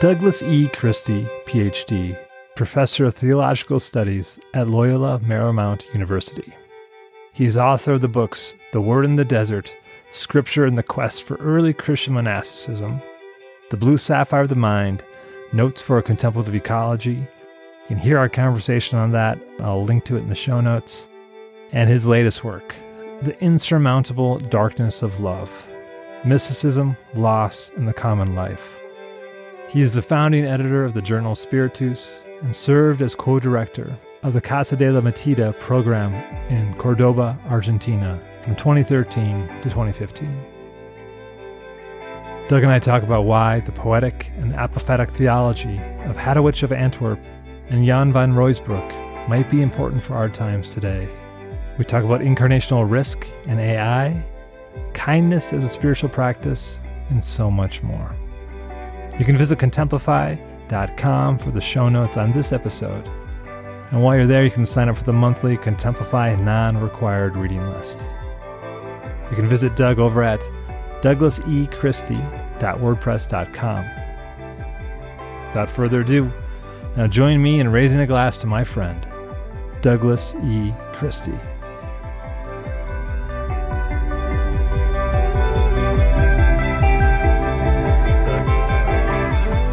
Douglas E. Christie, Ph.D., Professor of Theological Studies at Loyola Marymount University. He is author of the books The Word in the Desert, Scripture and the Quest for Early Christian Monasticism, The Blue Sapphire of the Mind, Notes for a Contemplative Ecology. You can hear our conversation on that. I'll link to it in the show notes. And his latest work, The Insurmountable Darkness of Love, Mysticism, Loss, and the Common Life. He is the founding editor of the journal Spiritus and served as co-director of the Casa de la Mateada program in Córdoba, Argentina from 2013 to 2015. Doug and I talk about why the poetic and apophatic theology of Hadewijch of Antwerp and Jan van Ruusbroec might be important for our times today. We talk about incarnational risk and AI, kindness as a spiritual practice, and so much more. You can visit Contemplify.com for the show notes on this episode. And while you're there, you can sign up for the monthly Contemplify non-required reading list. You can visit Doug over at douglasechristie.wordpress.com. Without further ado, now join me in raising a glass to my friend, Douglas E. Christie.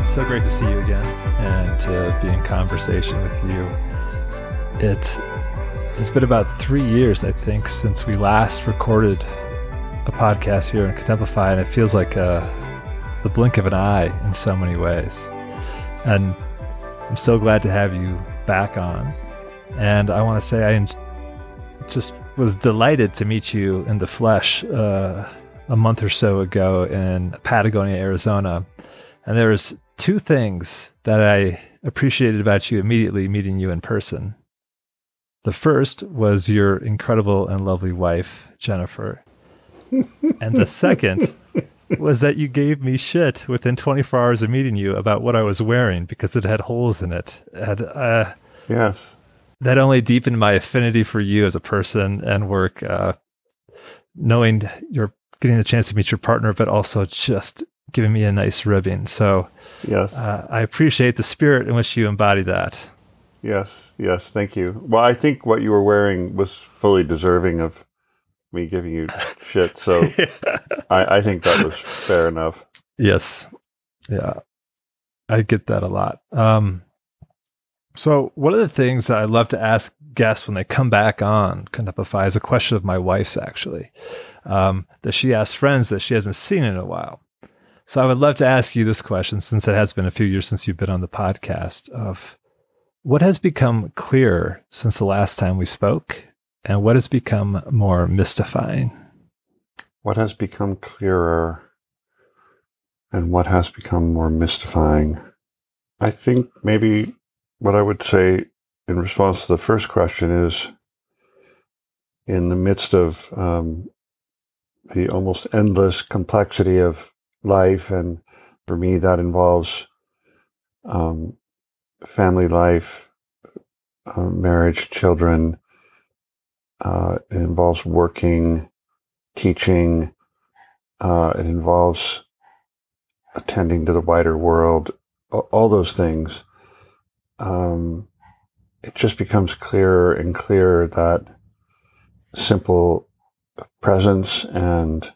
So great to see you again and to be in conversation with you. It's been about 3 years, I think, since we last recorded a podcast here in Contemplify, and it feels like the blink of an eye in so many ways. And I'm so glad to have you back on. And I want to say I just was delighted to meet you in the flesh a month or so ago in Patagonia, Arizona. And there was two things that I appreciated about you immediately meeting you in person. The first was your incredible and lovely wife, Jennifer. And the second was that you gave me shit within 24 hours of meeting you about what I was wearing because it had holes in it. Yes. That only deepened my affinity for you as a person and work, knowing you're getting the chance to meet your partner, but also just giving me a nice ribbing. So yes. I appreciate the spirit in which you embody that. Yes, thank you. Well, I think what you were wearing was fully deserving of me giving you shit, so yeah. I think that was fair enough. Yes. Yeah. I get that a lot. So one of the things that I love to ask guests when they come back on Contemplify is a question of my wife's, actually, that she asks friends that she hasn't seen in a while. So I would love to ask you this question, since it has been a few years since you've been on the podcast, of what has become clearer since the last time we spoke, and what has become more mystifying? What has become clearer, and what has become more mystifying? I think maybe what I would say in response to the first question is, in the midst of the almost endless complexity of life, and for me that involves family life, marriage, children, it involves working, teaching, it involves attending to the wider world, all those things. It just becomes clearer and clearer that simple presence and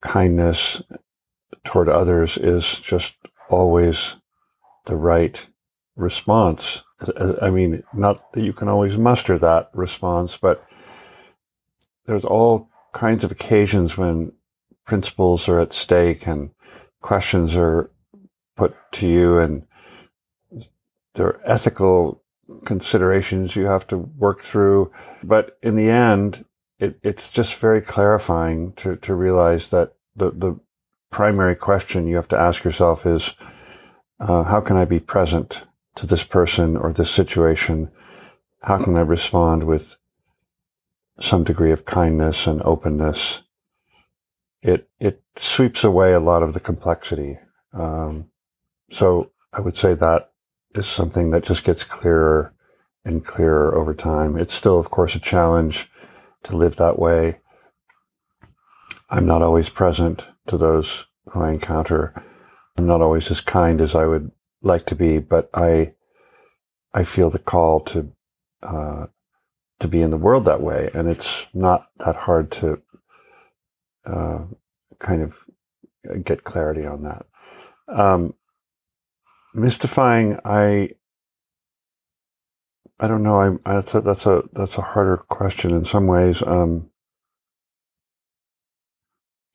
kindness toward others is just always the right response. I mean, not that you can always muster that response, but there's all kinds of occasions when principles are at stake and questions are put to you, and there are ethical considerations you have to work through. But in the end, it's just very clarifying to realize that the primary question you have to ask yourself is, how can I be present to this person or this situation? How can I respond with some degree of kindness and openness? It sweeps away a lot of the complexity. So I would say that is something that just gets clearer and clearer over time. It's still, of course, a challenge to live that way. I'm not always present to those who I encounter. I'm not always as kind as I would like to be, but I feel the call to be in the world that way, and it's not that hard to kind of get clarity on that. Mystifying, I don't know. That's a harder question in some ways.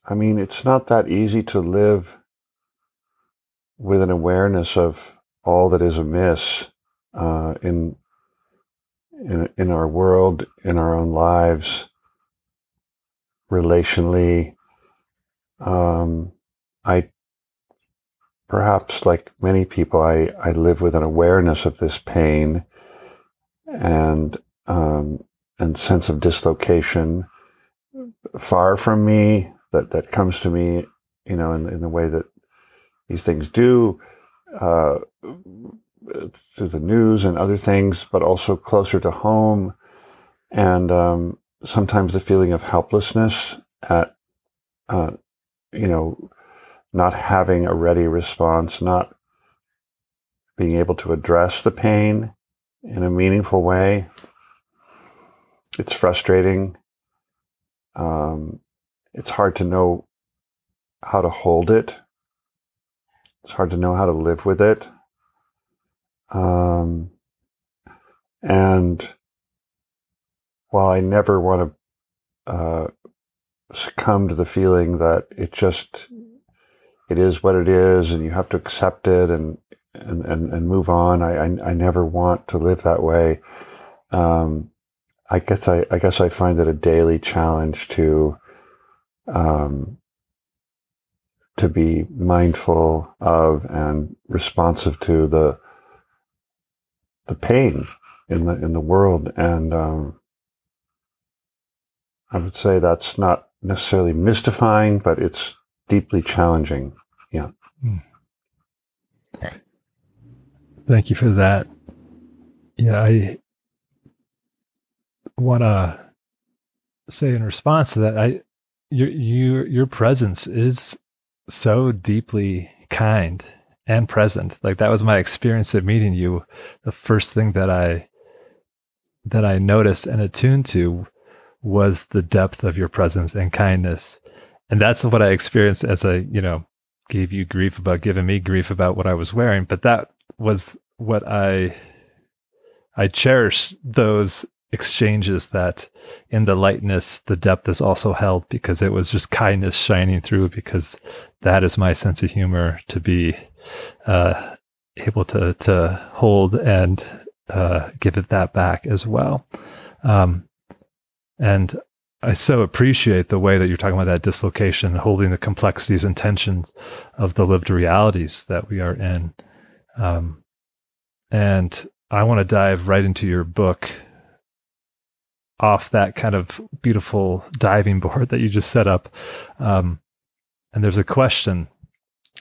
I mean, it's not that easy to live with an awareness of all that is amiss in our world, in our own lives, relationally. I perhaps, like many people, I live with an awareness of this pain and sense of dislocation far from me that comes to me, you know, in the way that these things do, through the news and other things, but also closer to home, and sometimes the feeling of helplessness at not having a ready response, not being able to address the pain in a meaningful way. It's frustrating. It's hard to know how to hold it. It's hard to know how to live with it. And while I never want to succumb to the feeling that it is what it is, and you have to accept it and move on. I never want to live that way. I guess I find it a daily challenge to be mindful of and responsive to the pain in the world, and I would say that's not necessarily mystifying, but it's deeply challenging. Yeah. Mm. Thank you for that. Yeah, I want to say in response to that, your presence is so deeply kind and present. Like, that was my experience of meeting you. The first thing that I noticed and attuned to was the depth of your presence and kindness. And that's what I experienced as I, gave you grief about giving me grief about what I was wearing. But that was what I cherish, those exchanges that in the lightness, the depth is also held, because it was just kindness shining through, because that is my sense of humor, to be able to hold and give it that back as well. And I so appreciate the way that you're talking about that dislocation, holding the complexities and tensions of the lived realities that we are in. And I want to dive right into your book off that kind of beautiful diving board that you just set up. And there's a question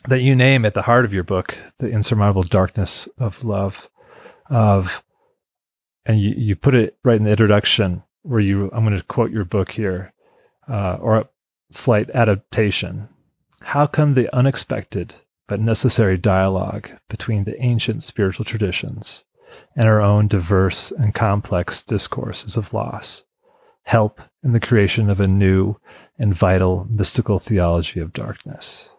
that you name at the heart of your book, The Insurmountable Darkness of Love. And you put it right in the introduction, where I'm going to quote your book here, or a slight adaptation. How come the unexpected but necessary dialogue between the ancient spiritual traditions and our own diverse and complex discourses of loss help in the creation of a new and vital mystical theology of darkness?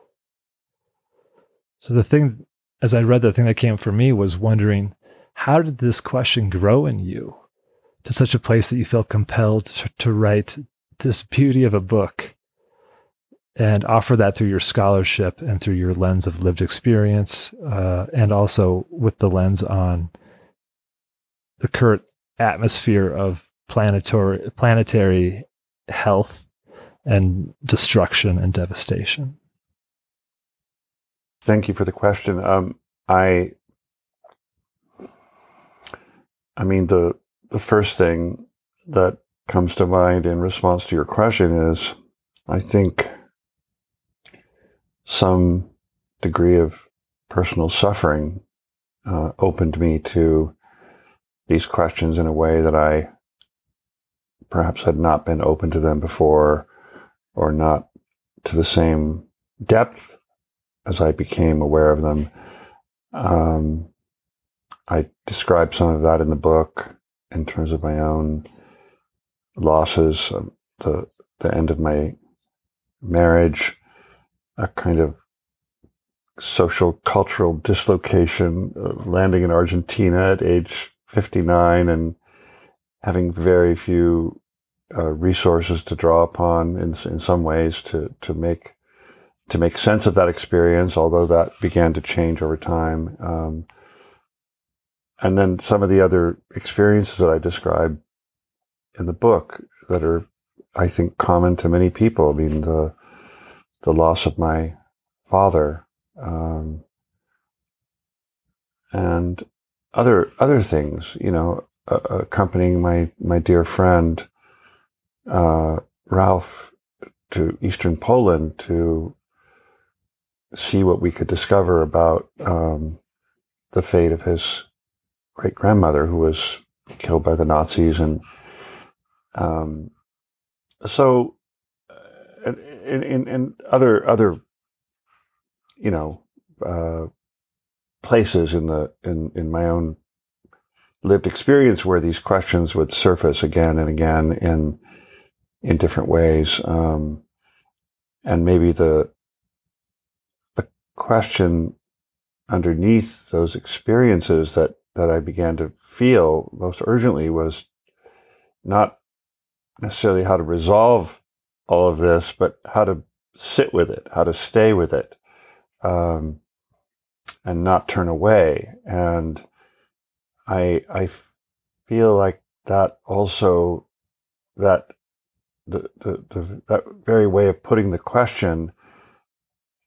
So the thing, as I read, the thing that came for me was wondering, how did this question grow in you to such a place that you felt compelled to write this beauty of a book and offer that through your scholarship and through your lens of lived experience, and also with the lens on the current atmosphere of planetary health and destruction and devastation? Thank you for the question. I mean, the first thing that comes to mind in response to your question is, I think, some degree of personal suffering opened me to these questions in a way that I perhaps had not been open to them before, or not to the same depth as I became aware of them. I describe some of that in the book in terms of my own losses, the end of my marriage, a kind of social, cultural dislocation, landing in Argentina at age 59 and having very few resources to draw upon in some ways to make sense of that experience, although that began to change over time. And then some of the other experiences that I describe in the book that are, I think, common to many people. I mean, the loss of my father, and other things, you know, accompanying my dear friend, Ralph, to Eastern Poland to see what we could discover about the fate of his great-grandmother, who was killed by the Nazis. And so in other you know, places in my own lived experience where these questions would surface again and again in different ways. And maybe the question underneath those experiences that I began to feel most urgently was not necessarily how to resolve all of this, but how to sit with it, how to stay with it, and not turn away. And I feel like that also, that that very way of putting the question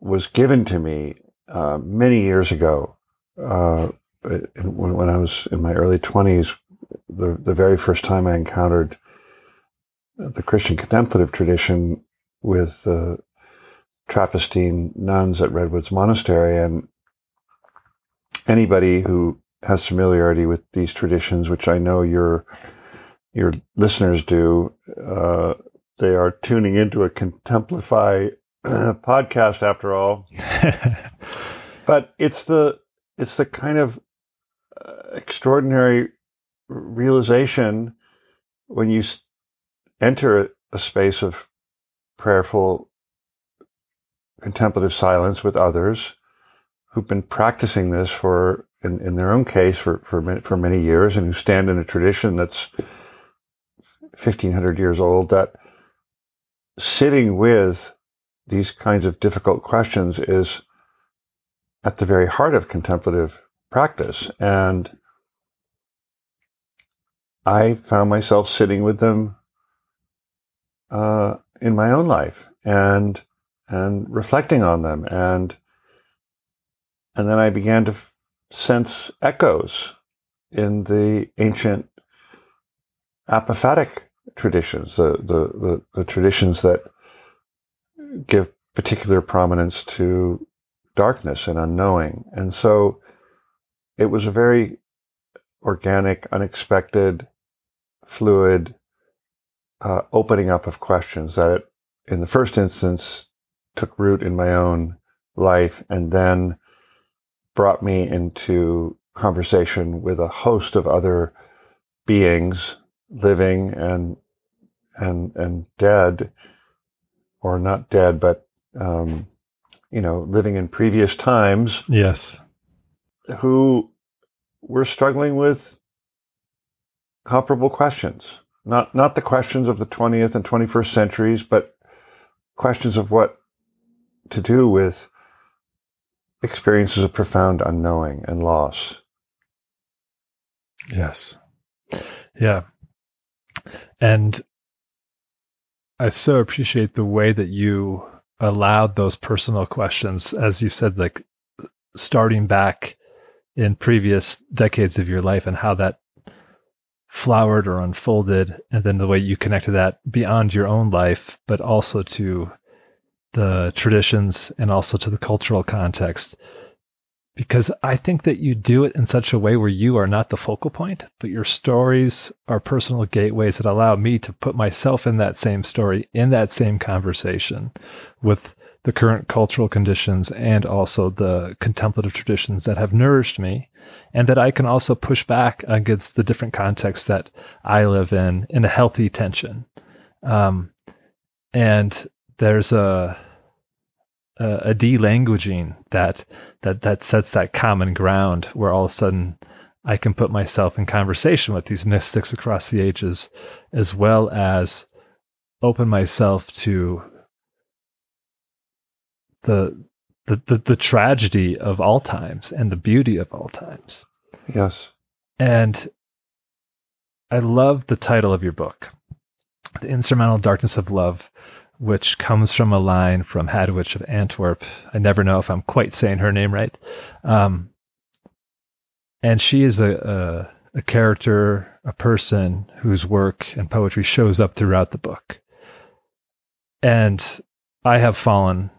was given to me many years ago, when I was in my early 20s. The very first time I encountered the Christian contemplative tradition with the Trappistine nuns at Redwoods Monastery, and anybody who has familiarity with these traditions, which I know your listeners do, they are tuning into a Contemplify podcast after all. But it's the kind of extraordinary realization when you enter a space of prayerful contemplative silence with others who've been practicing this for, in their own case, for many years, and who stand in a tradition that's 1,500 years old, that sitting with these kinds of difficult questions is at the very heart of contemplative practice. And I found myself sitting with them in my own life, and reflecting on them, and then I began to sense echoes in the ancient apophatic traditions, the traditions that give particular prominence to darkness and unknowing. And so it was a very organic, unexpected, fluid opening up of questions that, in the first instance, took root in my own life, and then brought me into conversation with a host of other beings, living and dead, or not dead, but you know, living in previous times. Yes, who were struggling with comparable questions. Not the questions of the 20th and 21st centuries, but questions of what to do with experiences of profound unknowing and loss. Yes. Yeah. And I so appreciate the way that you allowed those personal questions, as you said, like starting back in previous decades of your life and how that flowered or unfolded, and then the way you connected that beyond your own life, but also to the traditions and also to the cultural context. because I think that you do it in such a way where you are not the focal point, but your stories are personal gateways that allow me to put myself in that same story, in that same conversation with the current cultural conditions and also the contemplative traditions that have nourished me, and that I can also push back against the different contexts that I live in a healthy tension. And there's a de-languaging that sets that common ground where all of a sudden I can put myself in conversation with these mystics across the ages, as well as open myself to the tragedy of all times and the beauty of all times. Yes. And I love the title of your book, The Insurmountable Darkness of Love, which comes from a line from Hadewijch of Antwerp. I never know if I'm quite saying her name right. And she is a character, a person whose work and poetry shows up throughout the book. And I have fallen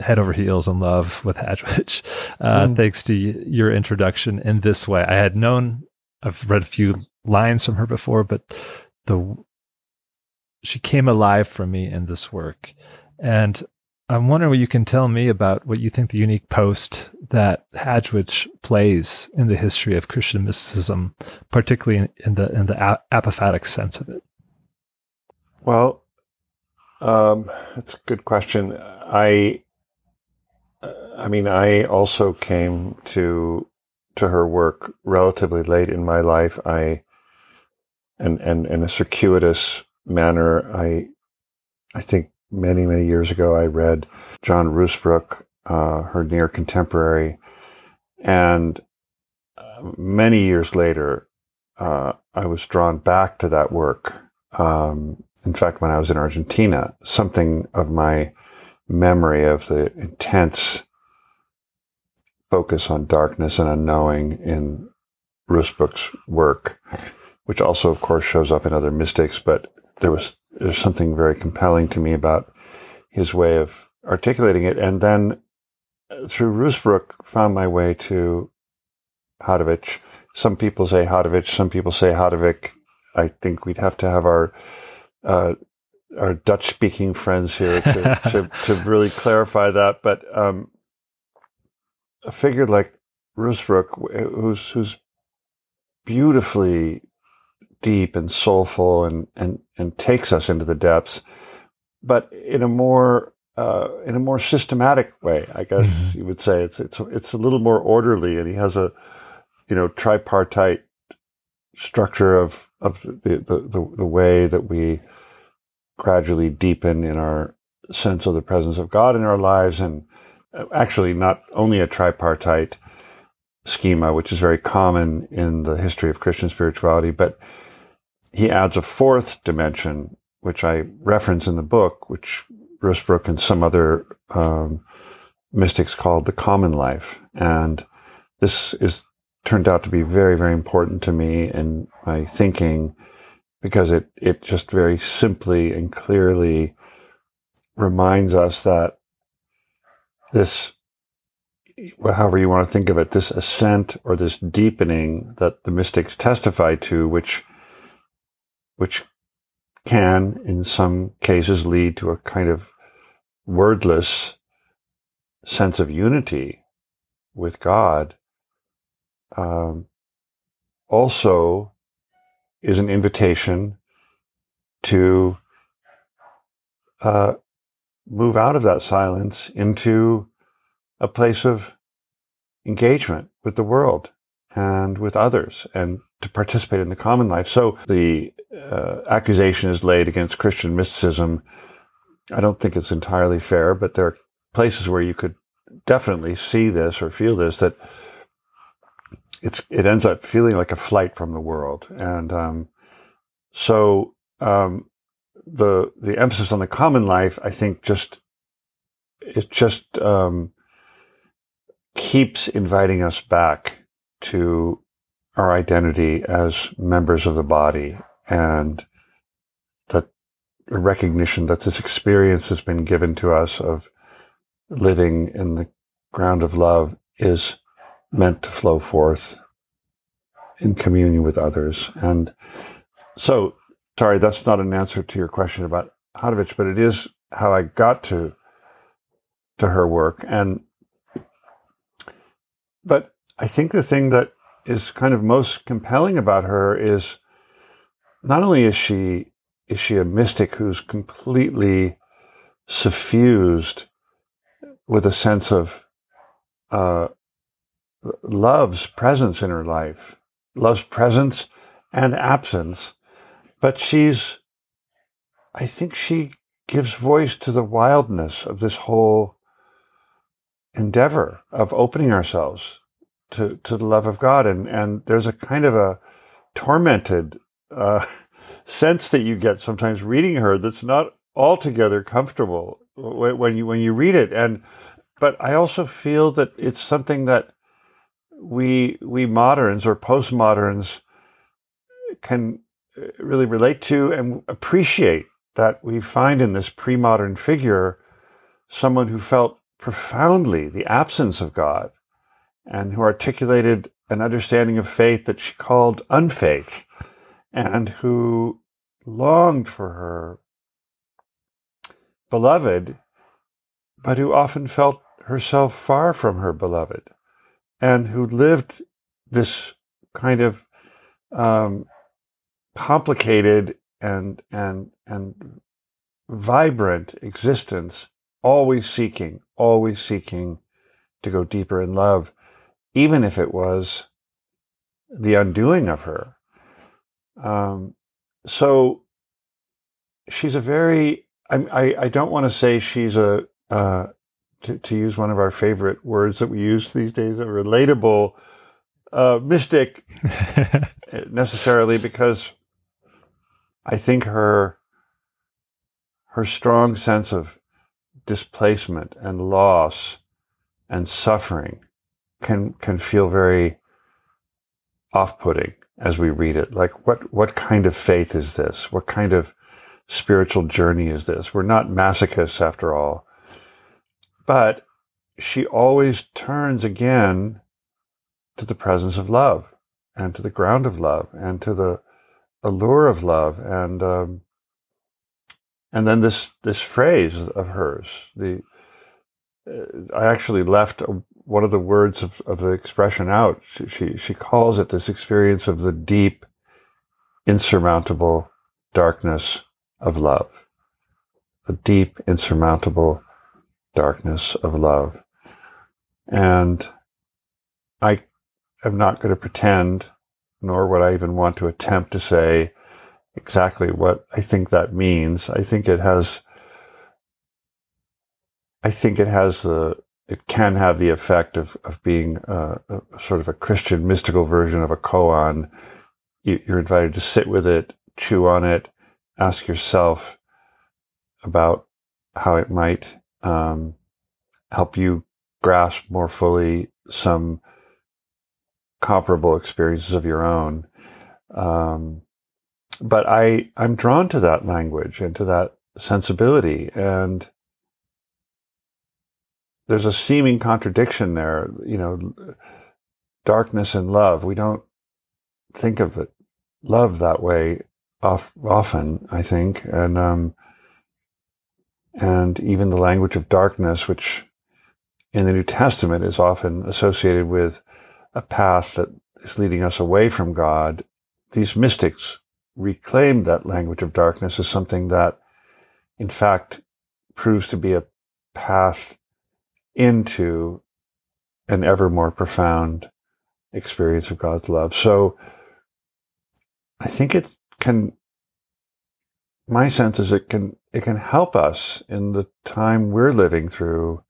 head over heels in love with Hadewijch, thanks to your introduction in this way. I had known, I've read a few lines from her before, but she came alive for me in this work. And I'm wondering what you can tell me about what you think the unique post that Hadewijch plays in the history of Christian mysticism, particularly in the apophatic sense of it. Well, that's a good question. I mean, I also came to her work relatively late in my life. And in a circuitous manner, I think many years ago, I read Jan van Ruusbroec, her near contemporary, and many years later, I was drawn back to that work. In fact, when I was in Argentina, something of my memory of the intense focus on darkness and unknowing in Ruusbroec's work, which also, of course, shows up in other mystics, but there's something very compelling to me about his way of articulating it. And then through Ruusbroec, found my way to Hadewijch. Some people say Hadewijch, some people say Hadevik. I think we'd have to have our Dutch-speaking friends here to really clarify that. But a figure like Ruusbroec, who's beautifully deep and soulful and takes us into the depths, but in a more systematic way, I guess you would say. It's a little more orderly, and he has a tripartite structure of the way that we gradually deepen in our sense of the presence of God in our lives, and actually not only a tripartite schema, which is very common in the history of Christian spirituality, but he adds a fourth dimension, which I reference in the book, which Ruusbroec and some other mystics called the common life. And this turned out to be very, very important to me in my thinking, because it just very simply and clearly reminds us that this, however you want to think of it, this ascent or this deepening that the mystics testify to, which can, in some cases, lead to a kind of wordless sense of unity with God, also is an invitation to move out of that silence into a place of engagement with the world and with others, and to participate in the common life. So the accusation is laid against Christian mysticism. I don't think it's entirely fair, but there are places where you could definitely see this or feel this, that it ends up feeling like a flight from the world. And the emphasis on the common life, I think, just keeps inviting us back to our identity as members of the body, and that recognition that this experience has been given to us of living in the ground of love is meant to flow forth in communion with others. And so, sorry, that's not an answer to your question about Hadewijch, but it is how I got to her work. And but I think the thing that is kind of most compelling about her is not only is she a mystic who's completely suffused with a sense of love's presence in her life, love's presence and absence, but I think she gives voice to the wildness of this whole endeavor of opening ourselves to the love of God. And there's a kind of a tormented sense that you get sometimes reading her that's not altogether comfortable when you read it. But I also feel that it's something that we moderns or postmoderns can really relate to and appreciate, that we find in this pre-modern figure someone who felt profoundly the absence of God and who articulated an understanding of faith that she called unfaith, and who longed for her beloved, but who often felt herself far from her beloved, and who lived this kind of complicated and vibrant existence, always seeking to go deeper in love, even if it was the undoing of her. So she's a very, I don't want to say she's to use one of our favorite words that we use these days, a relatable mystic necessarily, because I think her strong sense of displacement and loss and suffering can feel very off-putting as we read it. Like, what kind of faith is this? What kind of spiritual journey is this? We're not masochists after all. But she always turns again to the presence of love, and to the ground of love, and to the allure of love, and then this phrase of hers. I actually left one of the words of the expression out. She calls it this experience of the deep, insurmountable darkness of love. The deep, insurmountable darkness of love. And I am not going to pretend, nor would I even want to attempt to say exactly what I think that means. It can have the effect of being a sort of a Christian mystical version of a koan. You're invited to sit with it, chew on it, ask yourself about how it might help you grasp more fully some comparable experiences of your own. But I'm drawn to that language and to that sensibility. And there's a seeming contradiction there, darkness and love. We don't think of love that way often, I think. And even the language of darkness, which in the New Testament is often associated with a path that is leading us away from God, these mystics reclaim that language of darkness as something that, in fact, proves to be a path into an ever more profound experience of God's love. So I think my sense is it can help us in the time we're living through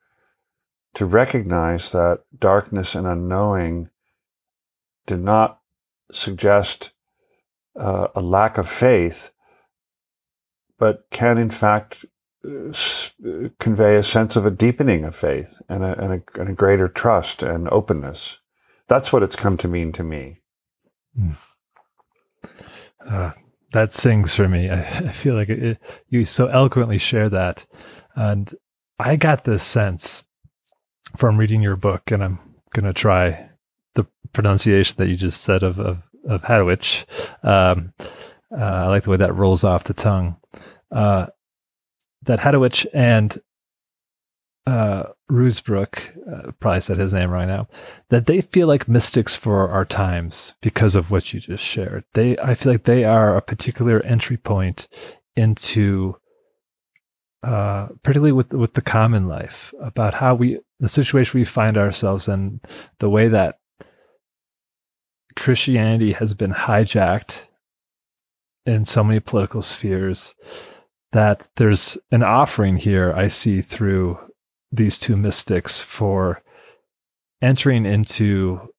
to recognize that darkness and unknowing do not suggest a lack of faith, but can in fact convey a sense of a deepening of faith and a greater trust and openness. That's what it's come to mean to me. That sings for me. I feel like you so eloquently share that. And I got this sense from reading your book, and I'm going to try the pronunciation that you just said of Hadewijch. I like the way that rolls off the tongue. That Hadewijch and Ruusbroec, probably said his name right now, that they feel like mystics for our times because of what you just shared. I feel like they are a particular entry point into, particularly with the common life, about how the situation we find ourselves in, the way that Christianity has been hijacked in so many political spheres, that there's an offering here I see through these two mystics for entering into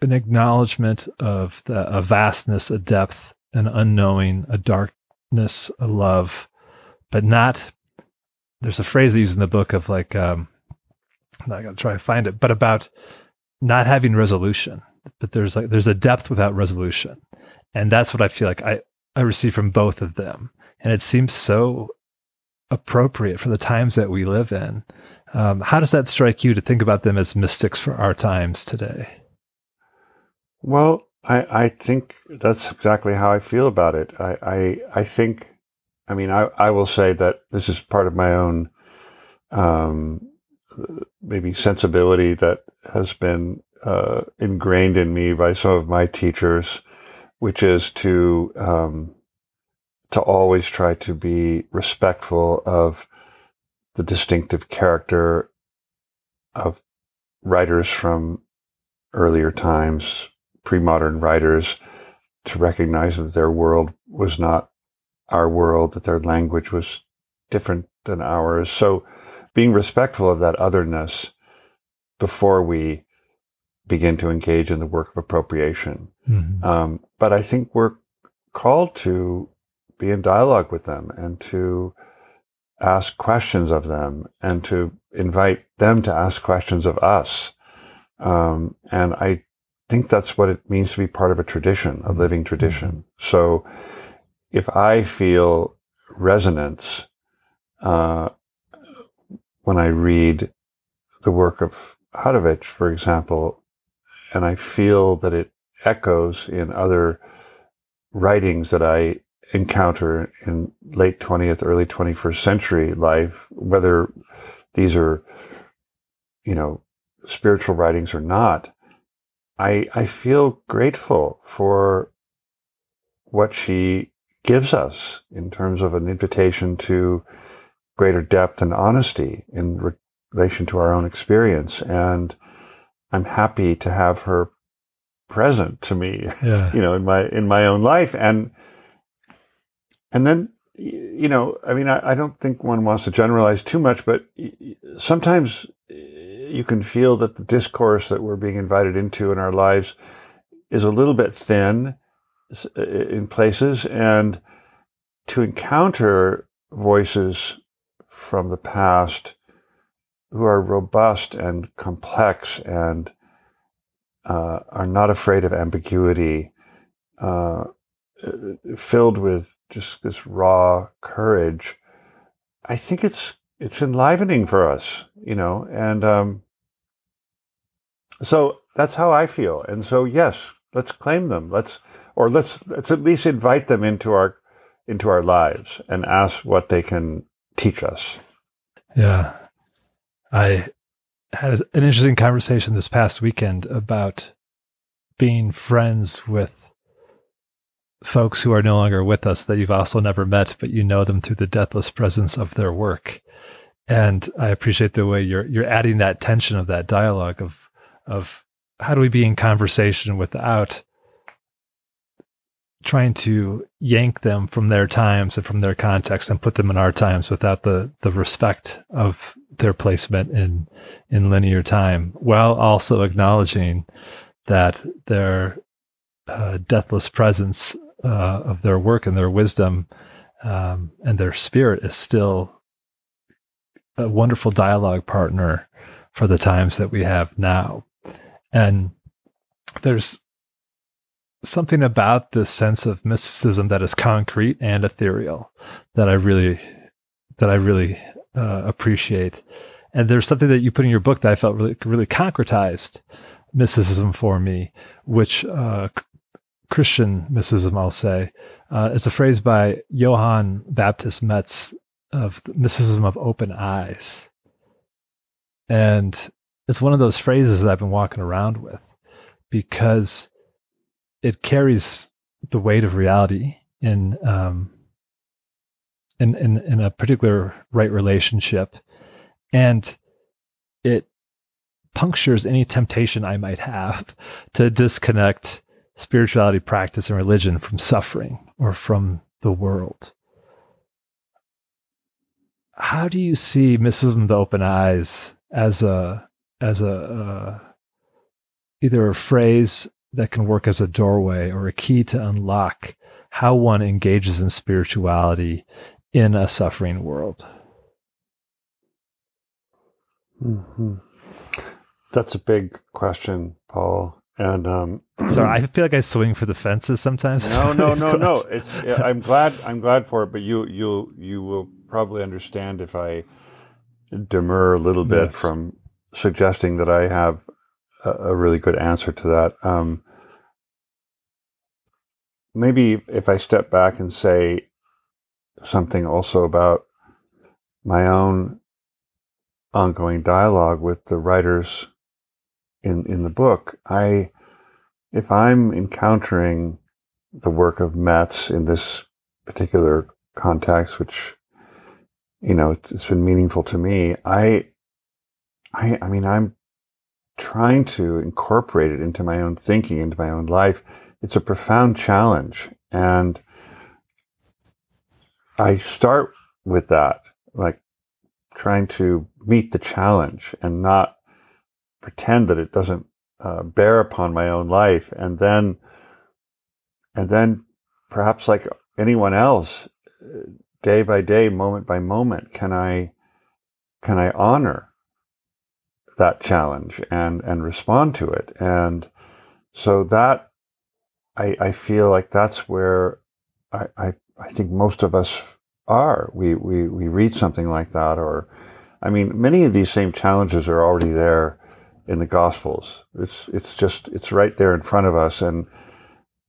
an acknowledgement of a vastness, a depth, an unknowing, a darkness, a love, but not, there's a phrase used in the book of like, I'm not going to try to find it, but about not having resolution, but there's a depth without resolution. And that's what I feel like I received from both of them. And it seems so appropriate for the times that we live in. How does that strike you to think about them as mystics for our times today? Well, I think that's exactly how I feel about it. I will say that this is part of my own maybe sensibility that has been ingrained in me by some of my teachers, which is to always try to be respectful of the distinctive character of writers from earlier times, pre-modern writers, to recognize that their world was not our world, that their language was different than ours. So being respectful of that otherness before we begin to engage in the work of appropriation. Mm-hmm. But I think we're called to be in dialogue with them and to ask questions of them and to invite them to ask questions of us. And I think that's what it means to be part of a tradition, a living tradition. Mm-hmm. So if I feel resonance when I read the work of Hadewijch, for example, and I feel that it echoes in other writings that I encounter in late 20th, early 21st century life, whether these are, spiritual writings or not, I feel grateful for what she gives us in terms of an invitation to greater depth and honesty in relation to our own experience. And I'm happy to have her present to me, yeah. In my own life. And then, I don't think one wants to generalize too much, but sometimes you can feel that the discourse that we're being invited into in our lives is a little bit thin in places, and to encounter voices from the past who are robust and complex and are not afraid of ambiguity, filled with just this raw courage, I think it's enlivening for us, and so that's how I feel. And so, yes, let's claim them. Let's at least invite them into our lives and ask what they can teach us. Yeah. I had an interesting conversation this past weekend about being friends with folks who are no longer with us that you've also never met, but you know them through the deathless presence of their work. And I appreciate the way you're adding that tension of that dialogue of how do we be in conversation without trying to yank them from their times and from their context and put them in our times without the respect of their placement in linear time, while also acknowledging that their deathless presence of their work and their wisdom and their spirit is still a wonderful dialogue partner for the times that we have now. And there's something about this sense of mysticism that is concrete and ethereal that I really appreciate. And there's something that you put in your book that I felt really concretized mysticism for me, which Christian mysticism, I'll say, is a phrase by Johann Baptist Metz of the mysticism of open eyes. And it's one of those phrases that I've been walking around with because it carries the weight of reality in a particular right relationship, and it punctures any temptation I might have to disconnect spirituality, practice, and religion from suffering or from the world. How do you see mysticism, the open eyes, as a either a phrase that can work as a doorway or a key to unlock how one engages in spirituality in a suffering world? Mm-hmm. That's a big question, Paul. And sorry, I feel like I swing for the fences sometimes. No. I'm glad for it, but you will probably understand if I demur a little bit from suggesting that I have a really good answer to that. Maybe if I step back and say something also about my own ongoing dialogue with the writers in the book, if I'm encountering the work of Metz in this particular context, which, you know, it's been meaningful to me, I mean, I'm trying to incorporate it into my own thinking, into my own life. It's a profound challenge. And I start with that, like trying to meet the challenge and not pretend that it doesn't bear upon my own life. And then perhaps like anyone else, day by day, moment by moment, can I honor that challenge and respond to it? And so that, I feel like that's where I think most of us are. We read something like that, or, I mean, many of these same challenges are already there in the Gospels. It's just right there in front of us, and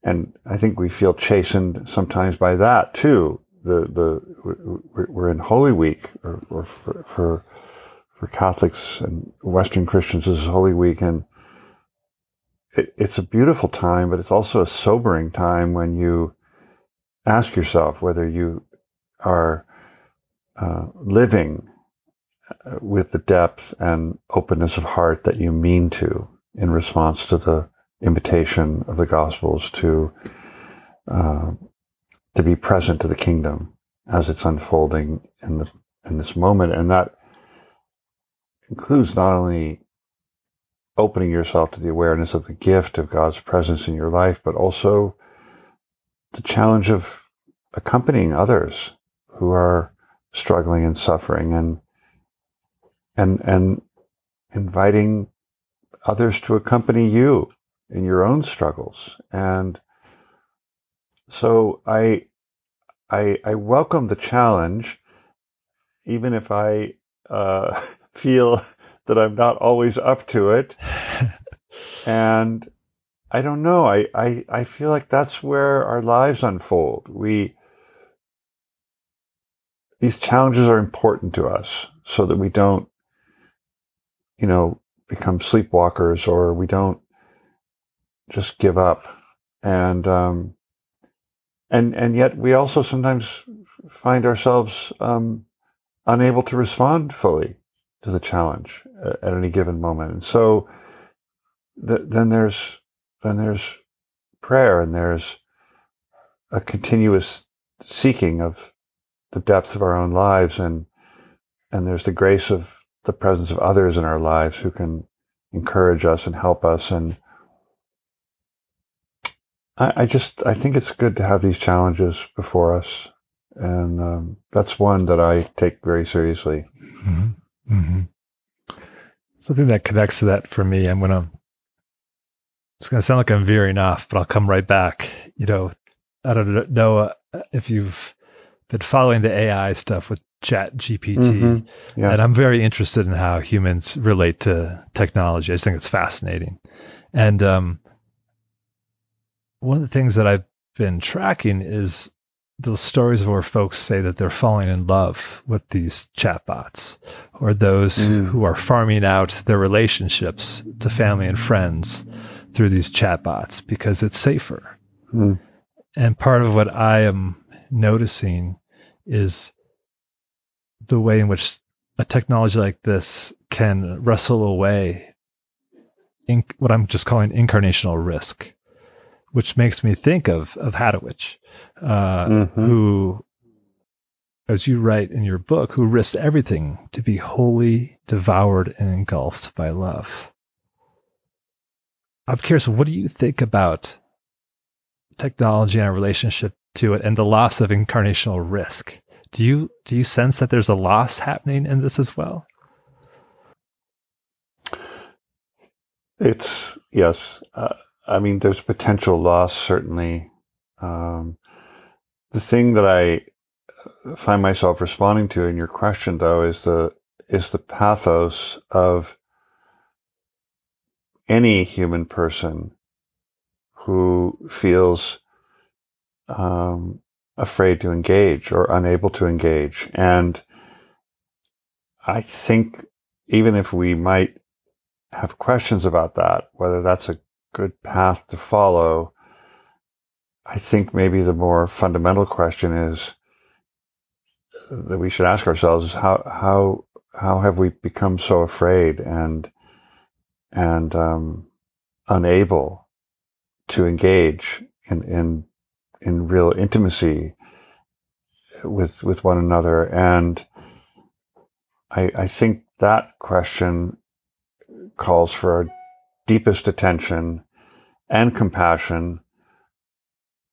I think we feel chastened sometimes by that too. We're in Holy Week, or for Catholics and Western Christians, this is Holy Week, and it's a beautiful time, but it's also a sobering time when you ask yourself whether you are living with the depth and openness of heart that you mean to in response to the invitation of the Gospels to be present to the kingdom as it's unfolding in this moment. And that includes not only opening yourself to the awareness of the gift of God's presence in your life, but also the challenge of accompanying others who are struggling and suffering, and inviting others to accompany you in your own struggles. And so I welcome the challenge, even if I feel that I'm not always up to it. And I don't know, I feel like that's where our lives unfold. These challenges are important to us so that we don't, you know, become sleepwalkers, or we don't just give up. And yet we also sometimes find ourselves unable to respond fully to the challenge at any given moment. And so then there's prayer, and there's a continuous seeking of the depths of our own lives, and there's the grace of the presence of others in our lives who can encourage us and help us. And I think it's good to have these challenges before us. And that's one that I take very seriously. Mm-hmm. Mm-hmm. Something that connects to that for me, it's going to sound like I'm veering off, but I'll come right back. You know, I don't know if you've been following the AI stuff with ChatGPT. Mm-hmm. Yeah. And I'm very interested in how humans relate to technology. I just think it's fascinating. And one of the things that I've been tracking is those stories of where folks say that they're falling in love with these chatbots, or those who are farming out their relationships to family and friends through these chatbots because it's safer. Mm. And part of what I am noticing is the way in which a technology like this can wrestle away in what I'm just calling incarnational risk, which makes me think of Hadewijch, who, as you write in your book, who risked everything to be wholly devoured and engulfed by love. I'm curious, what do you think about technology and our relationship to it and the loss of incarnational risk? Do you sense that there's a loss happening in this as well? It's, yes. I mean, there's potential loss, certainly. The thing that I find myself responding to in your question, though, is the pathos of any human person who feels afraid to engage or unable to engage. And I think even if we might have questions about that, whether that's a good path to follow, I think maybe the more fundamental question is that we should ask ourselves is how have we become so afraid and unable to engage in real intimacy with one another? And I think that question calls for our deepest attention and compassion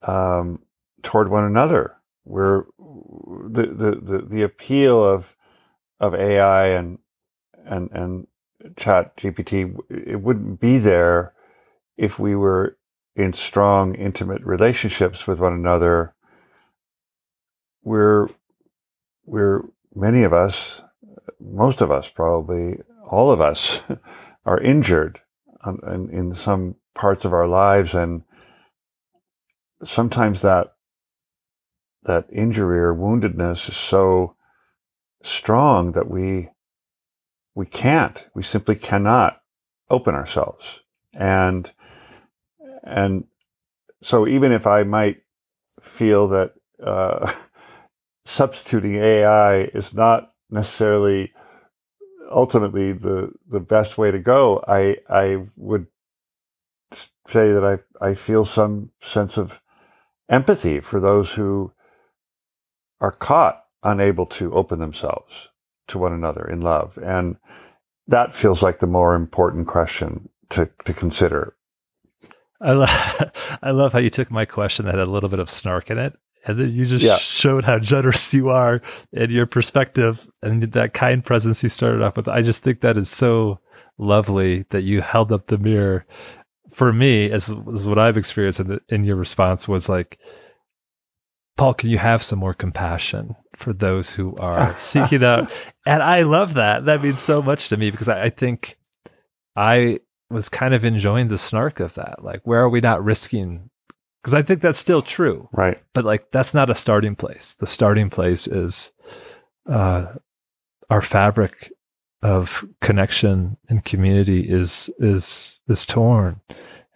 toward one another. Where the appeal of AI and Chat GPT, it wouldn't be there if we were in strong, intimate relationships with one another. We're many of us, most of us, probably all of us, are injured in some parts of our lives, and sometimes that injury or woundedness is so strong that we simply cannot open ourselves. And so even if I might feel that substituting AI is not necessarily ultimately the best way to go, I would say that I feel some sense of empathy for those who are caught unable to open themselves to one another in love. And that feels like the more important question to consider. I love how you took my question that had a little bit of snark in it, and then you just showed how generous you are in your perspective and that kind presence you started off with. I just think that is so lovely that you held up the mirror for me, as what I've experienced in your response was like, Paul, can you have some more compassion for those who are seeking out? And I love that. That means so much to me because I think I was kind of enjoying the snark of that. Like, where are we not risking? Because I think that's still true. Right. But like, that's not a starting place. The starting place is our fabric of connection and community is torn.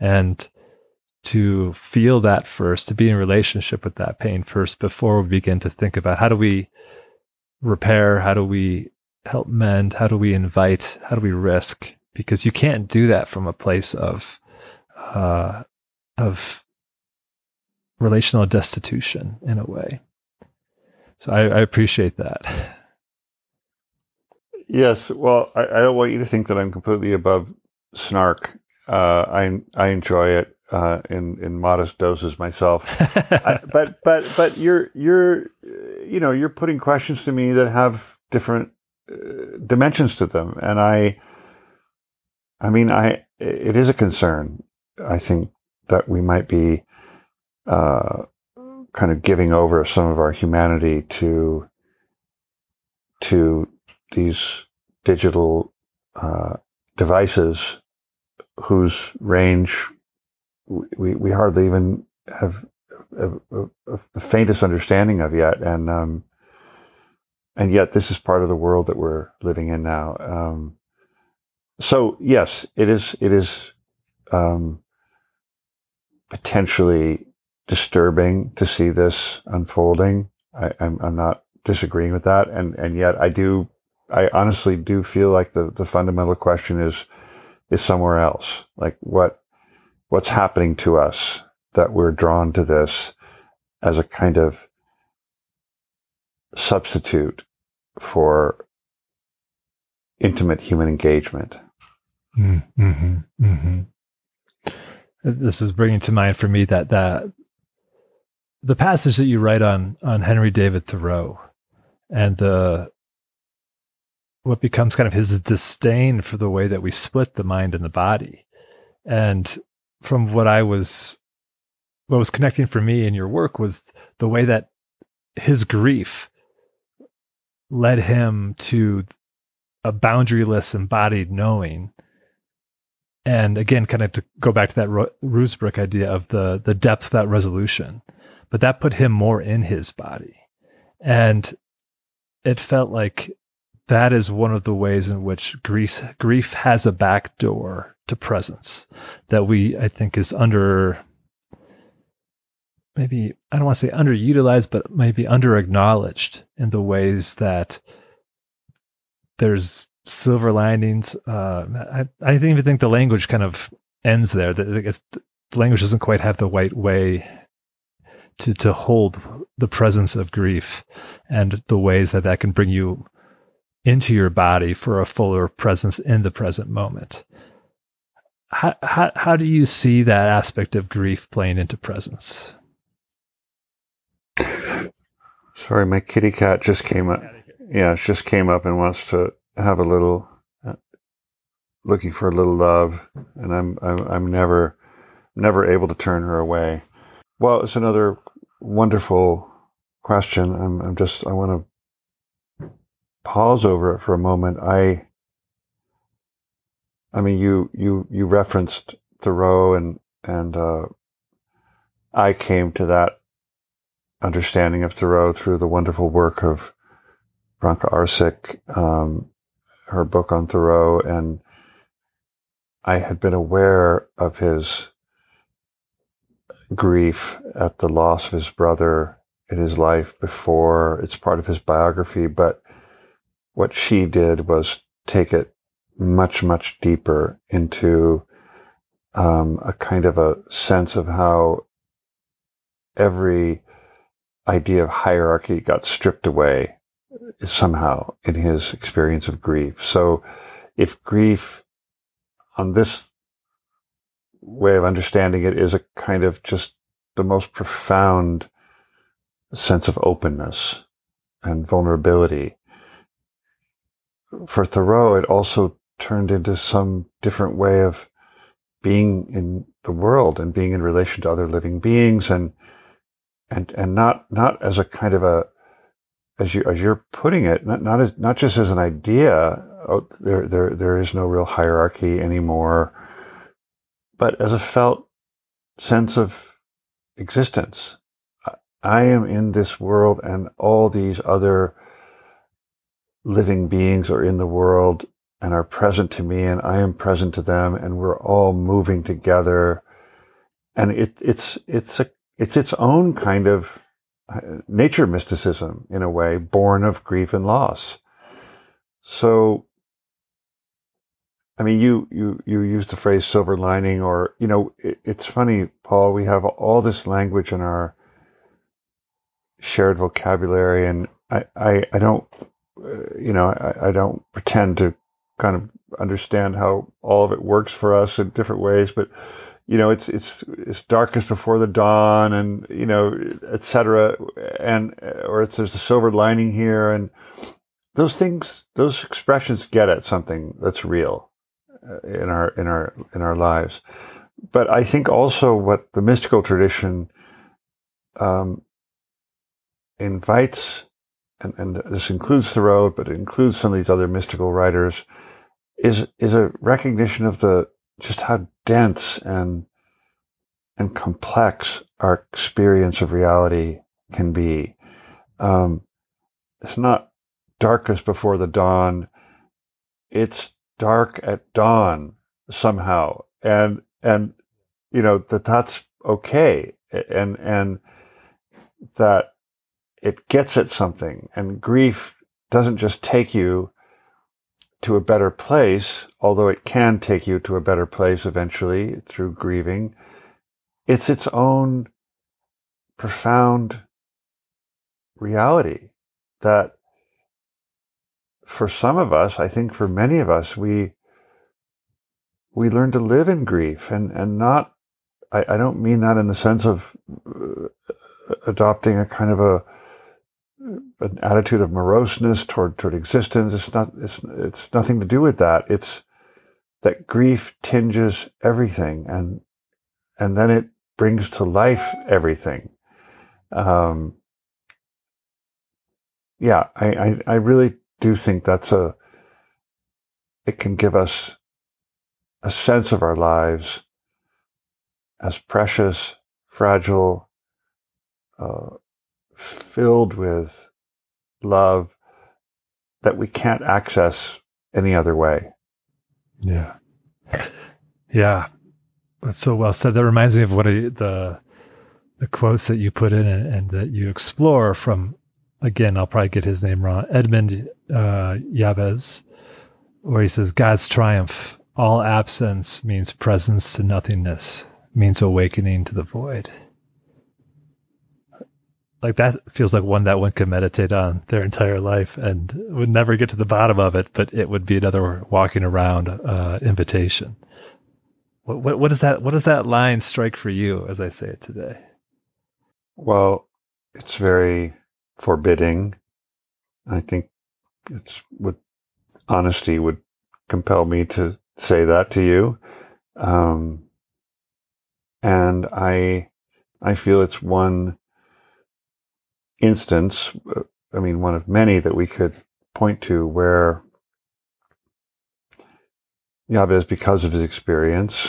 And to feel that first, to be in relationship with that pain first, before we begin to think about how do we repair, how do we help mend, how do we invite, how do we risk? Because you can't do that from a place of relational destitution in a way. So I appreciate that. Yes. Well, I don't want you to think that I'm completely above snark. I enjoy it in modest doses myself. But you're putting questions to me that have different dimensions to them, and I mean, it is a concern, I think, that we might be kind of giving over some of our humanity to to these digital devices whose range we hardly even have the faintest understanding of yet. And yet this is part of the world that we're living in now. So yes, it is potentially disturbing to see this unfolding. I'm not disagreeing with that. And yet I honestly do feel like the fundamental question is somewhere else. Like what's happening to us that we're drawn to this as a kind of substitute for intimate human engagement. Mm-hmm, mm-hmm. This is bringing to mind for me that the passage that you write on Henry David Thoreau and what becomes kind of his disdain for the way that we split the mind and the body. And from what was connecting for me in your work was the way that his grief led him to a boundaryless embodied knowing. And again, kind of to go back to that Ruusbroec idea of the depth of that resolution, but that put him more in his body. And it felt like that is one of the ways in which grief has a back door to presence that I think is maybe, I don't want to say underutilized, but maybe under-acknowledged in the ways that there's silver linings. I didn't even think the language kind of ends there. The language doesn't quite have the right way to hold the presence of grief and the ways that can bring you into your body for a fuller presence in the present moment. How do you see that aspect of grief playing into presence? Sorry, my kitty cat just came up. Yeah, it just came up and wants to have a little, looking for a little love, and I'm never able to turn her away. Well, it's another wonderful question. I want to pause over it for a moment. I mean, you referenced Thoreau, and I came to that understanding of Thoreau through the wonderful work of Branka Arsić, her book on Thoreau, and I had been aware of his grief at the loss of his brother in his life before. It's part of his biography, but what she did was take it much, much deeper into a kind of a sense of how every idea of hierarchy got stripped away somehow in his experience of grief. So if grief on this way of understanding it is a kind of just the most profound sense of openness and vulnerability, for Thoreau, it also turned into some different way of being in the world and being in relation to other living beings, and not as a kind of a, as you're putting it, not just as an idea. Oh, there is no real hierarchy anymore, but as a felt sense of existence. I am in this world, and all these other living beings are in the world and are present to me, and I am present to them, and we're all moving together. And it's its own kind of nature mysticism, in a way, born of grief and loss. So, I mean, you use the phrase silver lining, or, you know, it's funny, Paul, we have all this language in our shared vocabulary, and I don't, you know, I don't pretend to kind of understand how all of it works for us in different ways, but, you know, it's darkest before the dawn, and, you know, et cetera, and, or there's a silver lining here, and those things, those expressions get at something that's real in our lives. But I think also what the mystical tradition invites and this includes Thoreau, but it includes some of these other mystical writers, is a recognition of the just how dense and complex our experience of reality can be. It's not darkest before the dawn. It's dark at dawn somehow. And you know, that's okay. And that it gets at something. And grief doesn't just take you to a better place, although it can take you to a better place eventually through grieving. It's its own profound reality that for some of us, I think for many of us, we learn to live in grief and not, I don't mean that in the sense of adopting a kind of an attitude of moroseness toward existence. It's nothing to do with that. It's that grief tinges everything and then it brings to life everything. Yeah, I really do think it can give us a sense of our lives as precious, fragile, filled with love that we can't access any other way. Yeah. Yeah. That's so well said. That reminds me of what the quotes that you put in and that you explore from, again, I'll probably get his name wrong, Edmund Jabès, where he says, God's triumph, all absence means presence to nothingness, means awakening to the void. Like that feels like one could meditate on their entire life and would never get to the bottom of it, but it would be another walking around invitation. What does that line strike for you as I say it today? Well, it's very forbidding. I think honesty would compel me to say that to you. And I feel it's one instance, I mean, one of many that we could point to where Jabès, because of his experience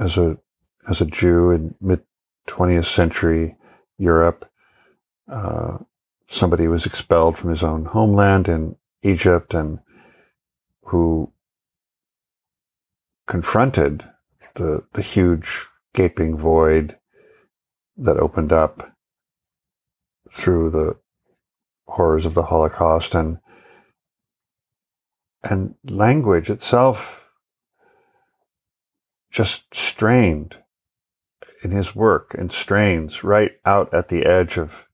as a Jew in mid-20th century Europe, somebody was expelled from his own homeland in Egypt and who confronted the huge gaping void that opened up through the horrors of the Holocaust and language itself just strained in his work and strains right out at the edge of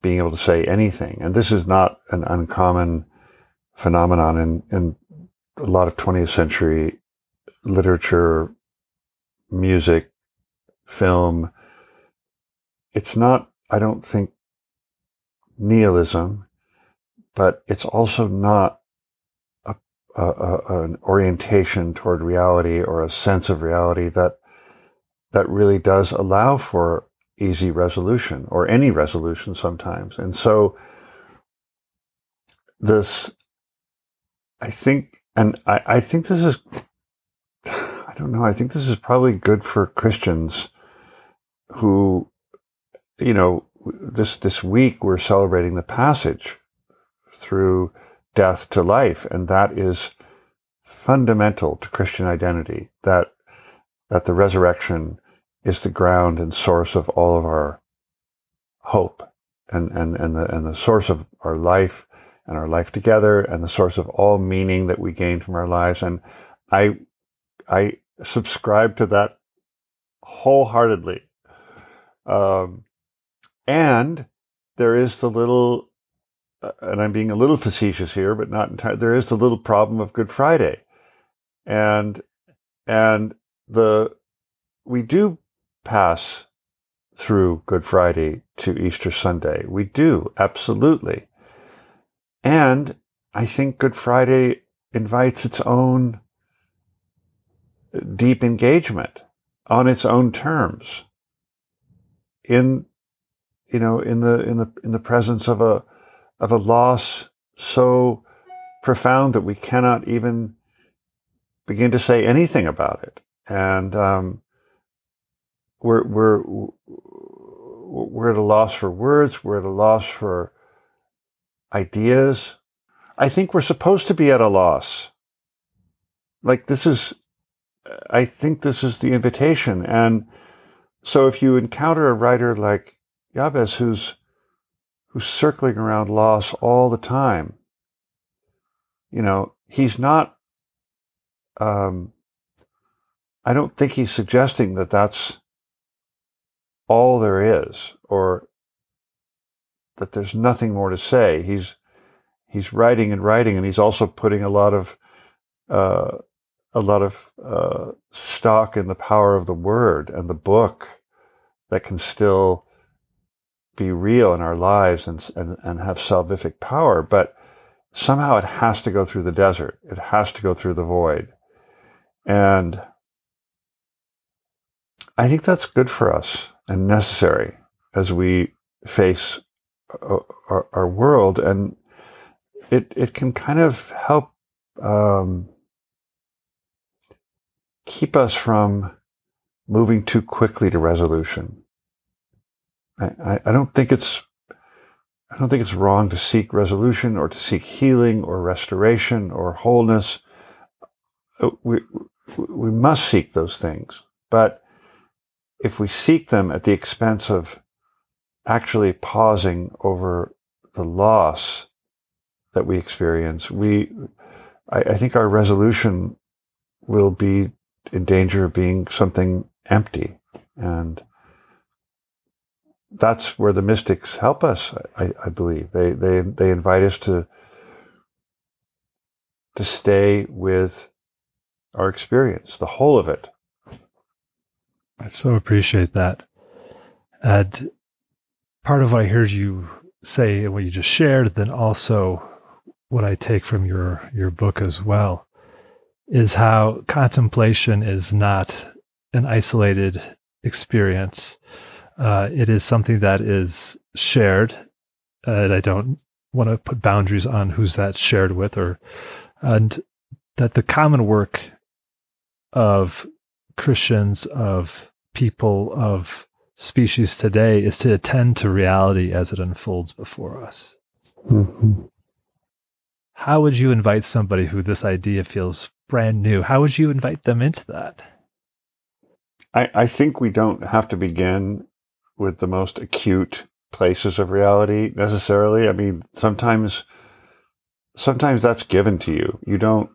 being able to say anything. And this is not an uncommon phenomenon in a lot of 20th century literature, music, film. It's not, I don't think, nihilism, but it's also not an orientation toward reality or a sense of reality that really does allow for easy resolution or any resolution sometimes. And so this, I think this is probably good for Christians who, you know, this week we're celebrating the passage through death to life, and that is fundamental to Christian identity, that the resurrection is the ground and source of all of our hope and the source of our life and our life together and the source of all meaning that we gain from our lives. And I subscribe to that wholeheartedly. And there is the little, and I'm being a little facetious here, but not entirely, there is the little problem of Good Friday. And we do pass through Good Friday to Easter Sunday. We do, absolutely. And I think Good Friday invites its own deep engagement on its own terms in the presence of a of a loss so profound that we cannot even begin to say anything about it. And we're at a loss for words. We're at a loss for ideas. I think we're supposed to be at a loss. Like I think this is the invitation. And so if you encounter a writer like Jabès, who's circling around loss all the time, you know, he's not, I don't think he's suggesting that that's all there is, or that there's nothing more to say. He's writing and writing, and he's also putting a lot of stock in the power of the word and the book that can still be real in our lives and have salvific power. But somehow it has to go through the desert. It has to go through the void. And I think that's good for us and necessary as we face our world. And it can kind of help keep us from moving too quickly to resolution. I don't think it's wrong to seek resolution or to seek healing or restoration or wholeness. We must seek those things. But if we seek them at the expense of actually pausing over the loss that we experience, I think our resolution will be in danger of being something empty. And that's where the mystics help us, I believe. They invite us to stay with our experience, the whole of it. I so appreciate that. And part of what I heard you say and what you just shared, then also what I take from your book as well, is how contemplation is not an isolated experience. It is something that is shared, and I don't want to put boundaries on who's that shared with, and that the common work of Christians, of people, of species today is to attend to reality as it unfolds before us. Mm-hmm. How would you invite somebody who this idea feels brand new? How would you invite them into that? I think we don't have to begin with the most acute places of reality necessarily. I mean, sometimes that's given to you. You don't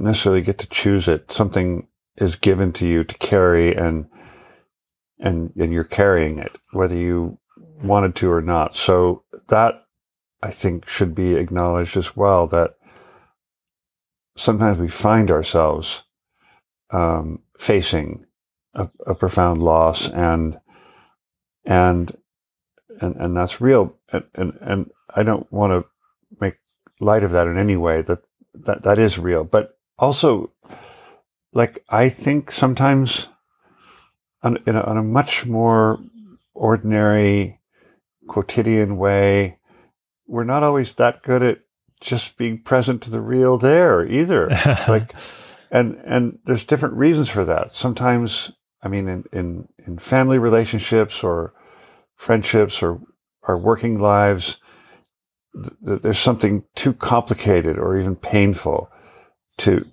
necessarily get to choose it. Something is given to you to carry, and you're carrying it, whether you wanted to or not. So that, I think, should be acknowledged as well, that sometimes we find ourselves facing a profound loss, and that's real. And I don't want to make light of that in any way, that is real. But also, like, I think sometimes on a much more ordinary, quotidian way, we're not always that good at just being present to the real there either. Like, and there's different reasons for that. Sometimes, I mean, in family relationships or friendships or our working lives, there's something too complicated or even painful to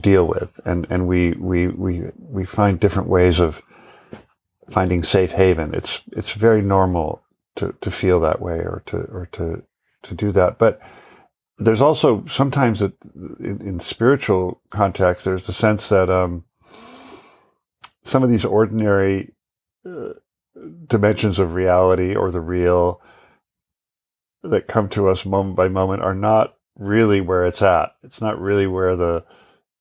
deal with, and we find different ways of finding safe haven. It's very normal to feel that way or to do that. But there's also sometimes that in spiritual context, there's the sense that some of these ordinary dimensions of reality or the real that come to us moment by moment are not really where it's at. It's not really where the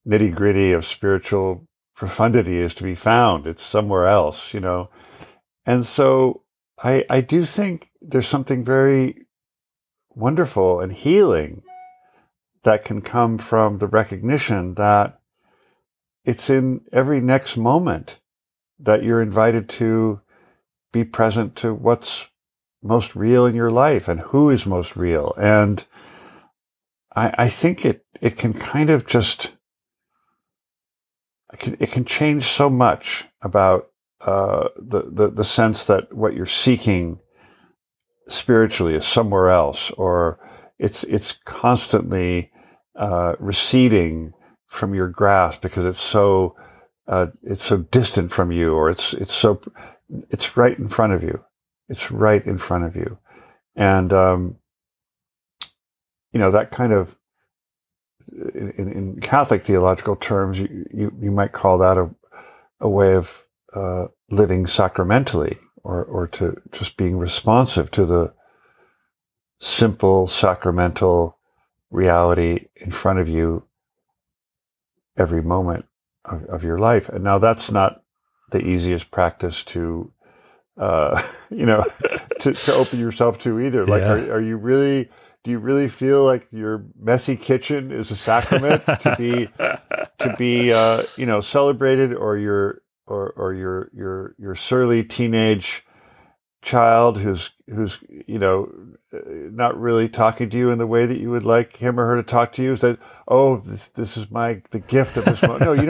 nitty-gritty of spiritual profundity is to be found. It's somewhere else, you know. And so I do think there's something very wonderful and healing that can come from the recognition that it's in every next moment that you're invited to be present to what's most real in your life and who is most real. And I think it can kind of just, it can change so much about the sense that what you're seeking spiritually is somewhere else, or it's constantly receding from your grasp because it's so distant from you, or it's right in front of you. It's right in front of you. And, that kind of, in Catholic theological terms, you might call that a way of living sacramentally, or to just being responsive to the simple sacramental reality in front of you every moment of your life. And now that's not the easiest practice to to open yourself to either. Like, yeah. Are you really? Do you really feel like your messy kitchen is a sacrament to be celebrated, or your surly teenage child who's not really talking to you in the way that you would like him or her to talk to you? Is that, oh, this is the gift of this moment? No, you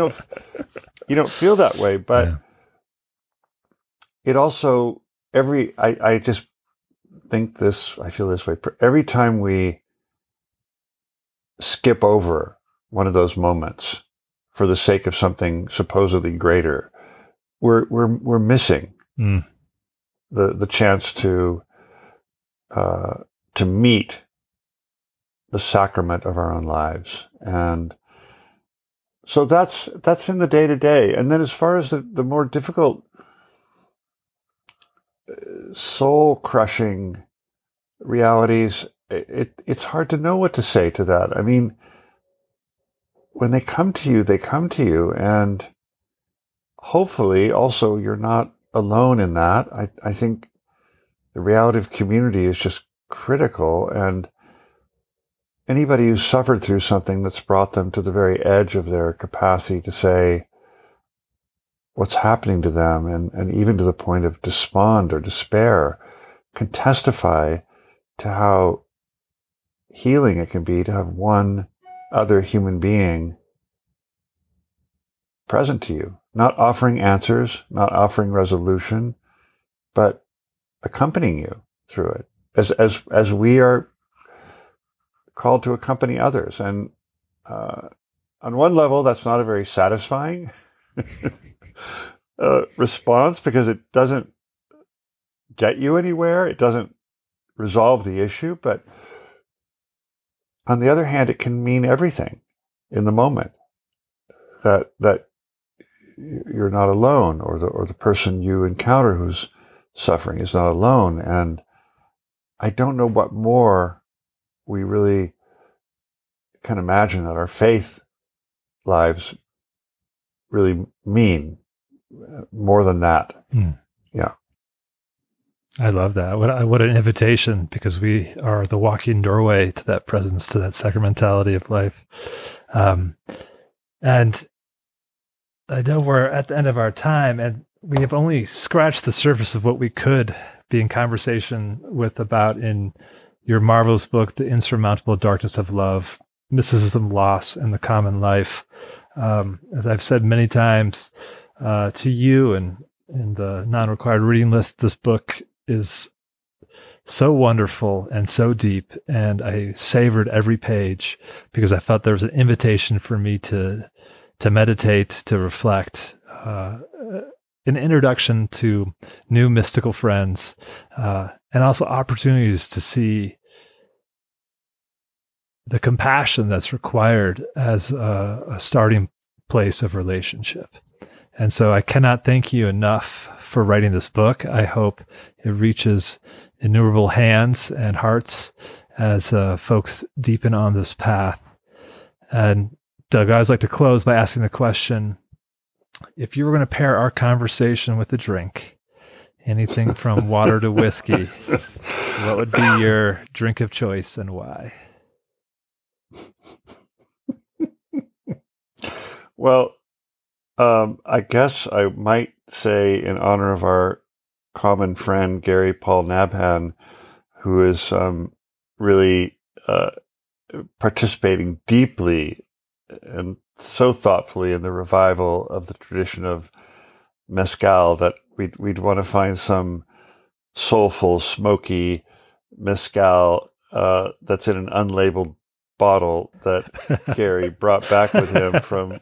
don't feel that way, but. Yeah. It also, I feel this way. Every time we skip over one of those moments for the sake of something supposedly greater, we're missing the chance to meet the sacrament of our own lives. And so that's in the day to day. And then as far as the more difficult, soul-crushing realities, it's hard to know what to say to that. I mean, when they come to you, and hopefully also you're not alone in that. I think the reality of community is just critical, and anybody who's suffered through something that's brought them to the very edge of their capacity to say what's happening to them, and even to the point of despond or despair, can testify to how healing it can be to have one other human being present to you, not offering answers, not offering resolution, but accompanying you through it, as we are called to accompany others. And on one level, that's not a very satisfying response, because it doesn't get you anywhere, it doesn't resolve the issue. But on the other hand, it can mean everything in the moment, that you're not alone, or the person you encounter who's suffering is not alone. And I don't know what more we really can imagine that our faith lives really mean more than that. Mm. Yeah. I love that. What an invitation, because we are the walking doorway to that presence, to that sacramentality of life. And I know we're at the end of our time, and we have only scratched the surface of what we could be in conversation with about in your marvelous book, The Insurmountable Darkness of Love, Mysticism, Loss, and the Common Life. As I've said many times to you and in the non-required reading list, this book is so wonderful and so deep, and I savored every page because I felt there was an invitation for me to meditate, to reflect, an introduction to new mystical friends, and also opportunities to see the compassion that's required as a starting place of relationship. And so I cannot thank you enough for writing this book. I hope it reaches innumerable hands and hearts as folks deepen on this path. And Doug, I always like to close by asking the question, if you were going to pair our conversation with a drink, anything from water to whiskey, what would be your drink of choice and why? Well, I guess I might say, in honor of our common friend, Gary Paul Nabhan, who is really participating deeply and so thoughtfully in the revival of the tradition of mezcal that we'd want to find some soulful, smoky mezcal that's in an unlabeled bottle that Gary brought back with him from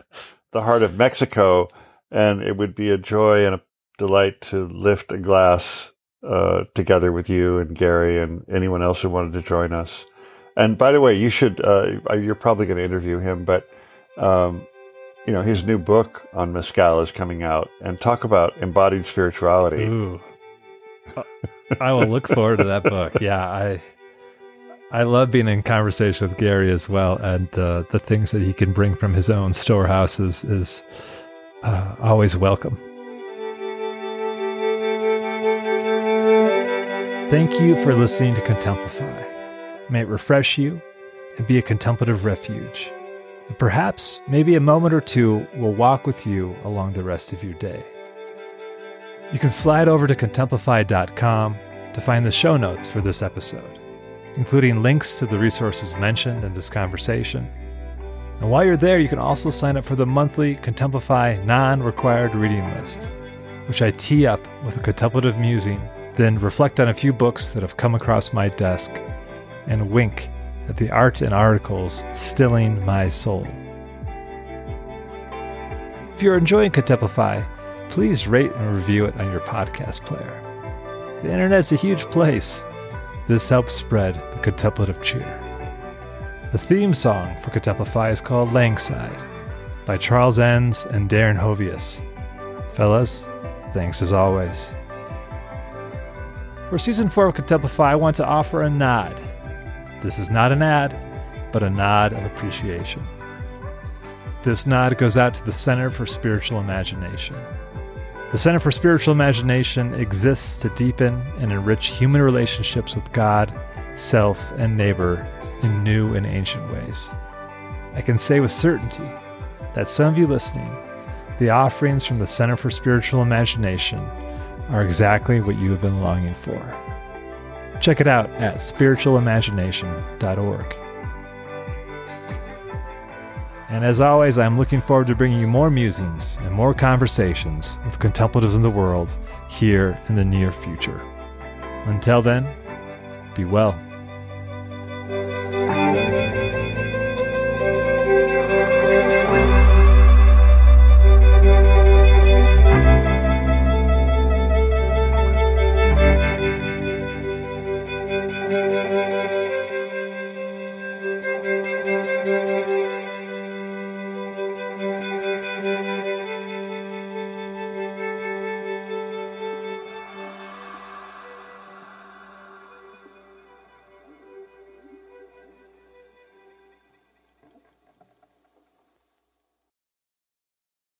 the heart of Mexico. And it would be a joy and a delight to lift a glass together with you and Gary and anyone else who wanted to join us. And by the way, you should, you're probably going to interview him, but you know, his new book on mezcal is coming out, and talk about embodied spirituality. Ooh. I will look forward to that book. Yeah, I love being in conversation with Gary as well, and the things that he can bring from his own storehouses is always welcome. Thank you for listening to Contemplify. May it refresh you and be a contemplative refuge. And perhaps, maybe a moment or two will walk with you along the rest of your day. You can slide over to contemplify.com to find the show notes for this episode, including links to the resources mentioned in this conversation. And while you're there, you can also sign up for the monthly Contemplify non-required reading list, which I tee up with a contemplative musing, then reflect on a few books that have come across my desk, and wink at the art and articles stilling my soul. If you're enjoying Contemplify, please rate and review it on your podcast player. The internet's a huge place. This helps spread the contemplative cheer. The theme song for Contemplify is called Langside by Charles Enns and Darren Hovius. Fellas, thanks as always. For season 4 of Contemplify, I want to offer a nod. This is not an ad, but a nod of appreciation. This nod goes out to the Center for Spiritual Imagination. The Center for Spiritual Imagination exists to deepen and enrich human relationships with God, self, and neighbor in new and ancient ways. I can say with certainty that some of you listening, the offerings from the Center for Spiritual Imagination are exactly what you have been longing for. Check it out at spiritualimagination.org. And as always, I'm looking forward to bringing you more musings and more conversations with contemplatives in the world here in the near future. Until then, be well.